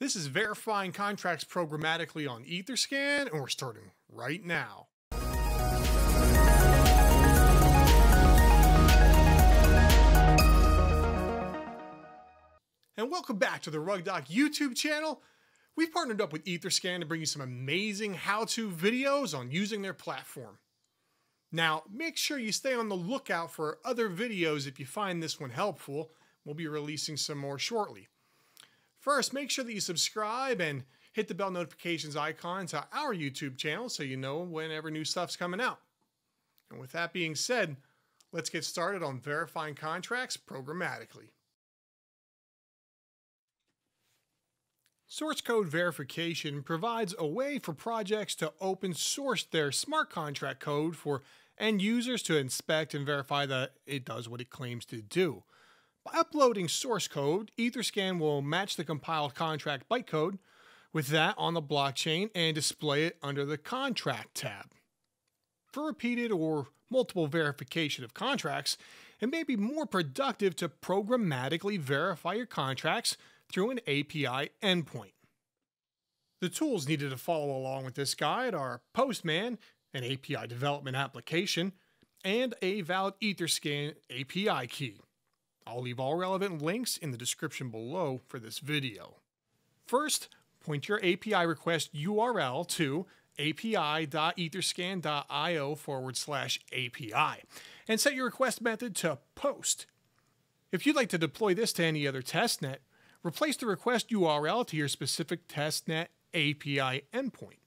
This is verifying contracts programmatically on Etherscan, and we're starting right now. And welcome back to the RugDoc YouTube channel. We've partnered up with Etherscan to bring you some amazing how-to videos on using their platform. Now, make sure you stay on the lookout for other videos if you find this one helpful. We'll be releasing some more shortly. First, make sure that you subscribe and hit the bell notifications icon to our YouTube channel so you know whenever new stuff's coming out. And with that being said, let's get started on verifying contracts programmatically. Source code verification provides a way for projects to open source their smart contract code for end users to inspect and verify that it does what it claims to do. By uploading source code, Etherscan will match the compiled contract bytecode with that on the blockchain and display it under the Contract tab. For repeated or multiple verification of contracts, it may be more productive to programmatically verify your contracts through an API endpoint. The tools needed to follow along with this guide are Postman, an API development application, and a valid Etherscan API key. I'll leave all relevant links in the description below for this video. First, point your API request URL to api.etherscan.io/API and set your request method to post. If you'd like to deploy this to any other testnet, replace the request URL to your specific testnet API endpoint.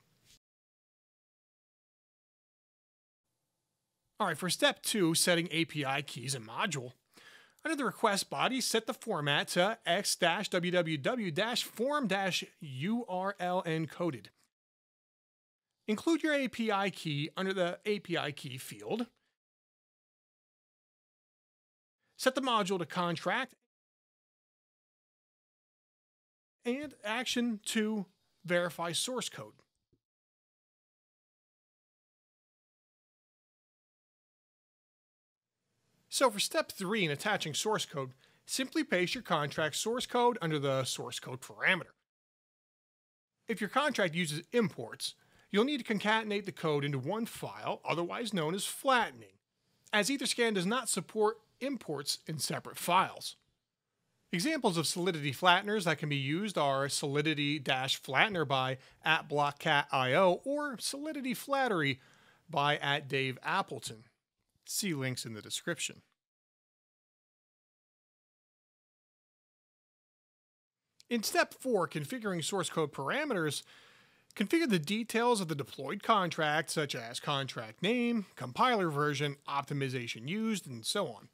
All right, for step 2, setting API keys and module. Under the request body, set the format to x-www-form-url encoded. Include your API key under the API key field. Set the module to contract and action to verify source code. So for step 3 in attaching source code, simply paste your contract source code under the source code parameter. If your contract uses imports, you'll need to concatenate the code into one file, otherwise known as flattening, as Etherscan does not support imports in separate files. Examples of Solidity flatteners that can be used are Solidity-flattener by @blockcat.io or SolidityFlattery by @DaveAppleton. See links in the description. In step 4, configuring source code parameters, configure the details of the deployed contract, such as contract name, compiler version, optimization used, and so on.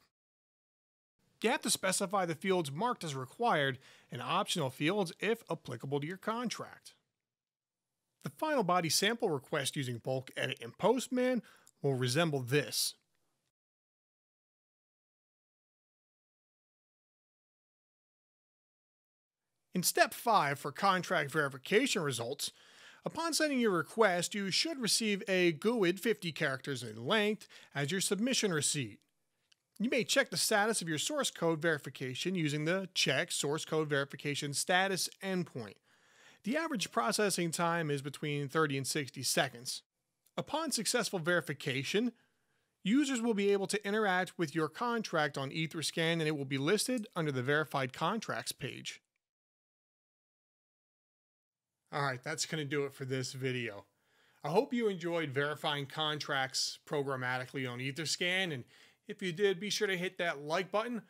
You have to specify the fields marked as required and optional fields if applicable to your contract. The final body sample request using bulk, edit, and Postman will resemble this. In step 5 for contract verification results, upon sending your request, you should receive a GUID 50 characters in length as your submission receipt. You may check the status of your source code verification using the Check Source Code Verification Status endpoint. The average processing time is between 30 and 60 seconds. Upon successful verification, users will be able to interact with your contract on Etherscan and it will be listed under the Verified Contracts page. All right, that's going to do it for this video. I hope you enjoyed verifying contracts programmatically on Etherscan, and if you did, be sure to hit that like button.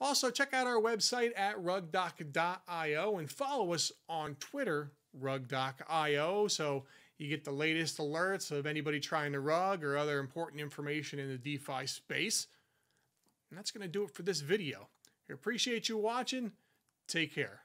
Also, check out our website at rugdoc.io and follow us on Twitter, rugdoc.io, so you get the latest alerts of anybody trying to rug or other important information in the DeFi space. And that's going to do it for this video. I appreciate you watching. Take care.